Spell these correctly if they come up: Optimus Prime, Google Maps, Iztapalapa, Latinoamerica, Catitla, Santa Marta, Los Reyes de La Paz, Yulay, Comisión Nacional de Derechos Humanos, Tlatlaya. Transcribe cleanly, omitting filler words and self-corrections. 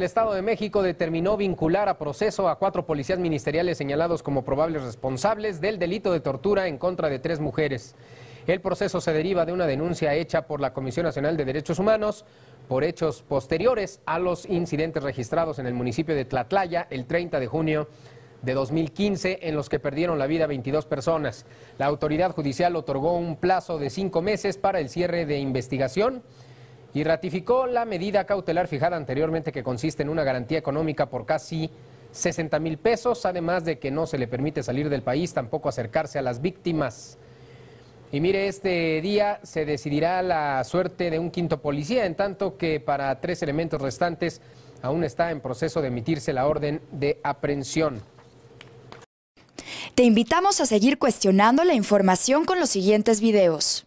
El Estado de México determinó vincular a proceso a 4 policías ministeriales señalados como probables responsables del delito de tortura en contra de 3 mujeres. El proceso se deriva de una denuncia hecha por la Comisión Nacional de Derechos Humanos por hechos posteriores a los incidentes registrados en el municipio de Tlatlaya el 30 de junio de 2015, en los que perdieron la vida 22 personas. La autoridad judicial otorgó un plazo de 5 meses para el cierre de investigación y ratificó la medida cautelar fijada anteriormente, que consiste en una garantía económica por casi 60,000 pesos, además de que no se le permite salir del país, tampoco acercarse a las víctimas. Y mire, este día se decidirá la suerte de un 5.º policía, en tanto que para 3 elementos restantes aún está en proceso de emitirse la orden de aprehensión. Te invitamos a seguir cuestionando la información con los siguientes videos.